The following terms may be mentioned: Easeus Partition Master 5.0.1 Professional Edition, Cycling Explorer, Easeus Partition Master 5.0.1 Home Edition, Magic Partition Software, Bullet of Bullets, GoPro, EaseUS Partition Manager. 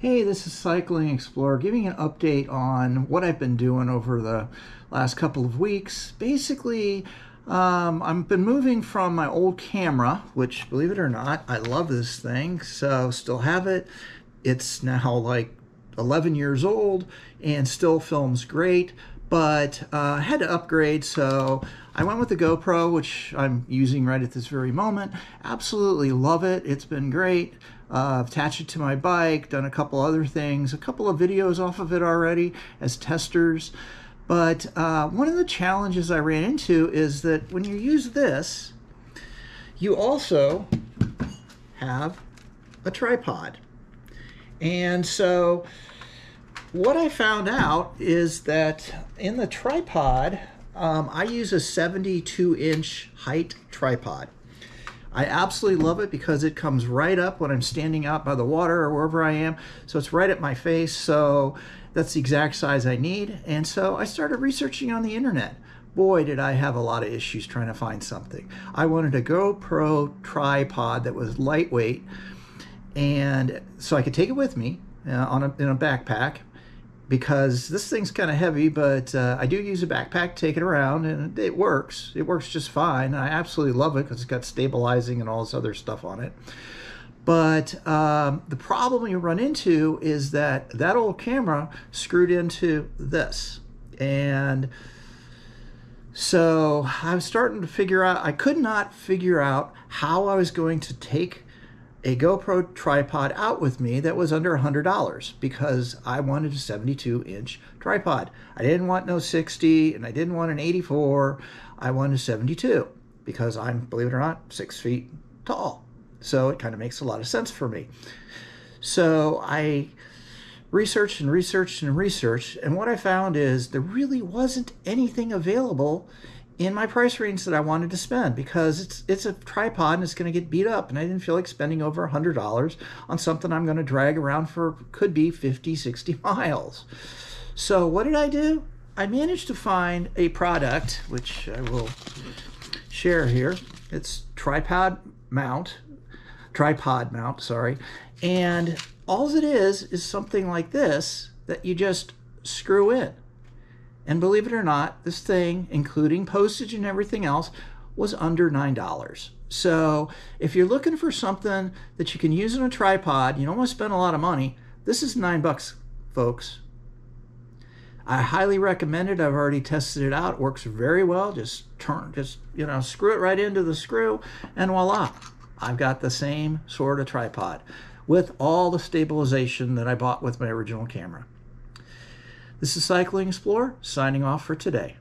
Hey, this is Cycling Explorer giving an update on what I've been doing over the last couple of weeks. Basically, I've been moving from my old camera, which, believe it or not, I love this thing, so still have it. It's now like 11 years old and still films great, but I had to upgrade, so I went with the GoPro, which I'm using right at this very moment. Absolutely love it. It's been great. Attached it to my bike, done a couple other things, a couple of videos off of it already as testers. But one of the challenges I ran into is that when you use this, you also have a tripod. And so what I found out is that in the tripod, I use a 72-inch height tripod. I absolutely love it because it comes right up when I'm standing out by the water or wherever I am. So it's right at my face. So that's the exact size I need. And so I started researching on the internet. Boy, did I have a lot of issues trying to find something. I wanted a GoPro tripod that was lightweight, and so I could take it with me in a backpack, because this thing's kind of heavy, but I do use a backpack to take it around, and it works. It works just fine. I absolutely love it because it's got stabilizing and all this other stuff on it. But the problem you run into is that that old camera screwed into this. And so I'm starting to figure out, I could not figure out how I was going to take a GoPro tripod out with me that was under $100, because I wanted a 72-inch tripod. I didn't want no 60, and I didn't want an 84. I wanted a 72 because I'm, believe it or not, 6 feet tall. So it kind of makes a lot of sense for me. So I researched and researched and researched, and what I found is there really wasn't anything available in my price range that I wanted to spend, because it's a tripod and it's going to get beat up, and I didn't feel like spending over $100 on something I'm going to drag around for could be 50, 60 miles. So what did I do? I managed to find a product, which I will share here. It's tripod mount, sorry. And all it is something like this that you just screw in. And believe it or not, this thing, including postage and everything else, was under $9. So if you're looking for something that you can use on a tripod, you don't want to spend a lot of money, this is $9, folks. I highly recommend it. I've already tested it out. It works very well. Just screw it right into the screw, and voila. I've got the same sort of tripod with all the stabilization that I bought with my original camera. This is Cycling Explorer signing off for today.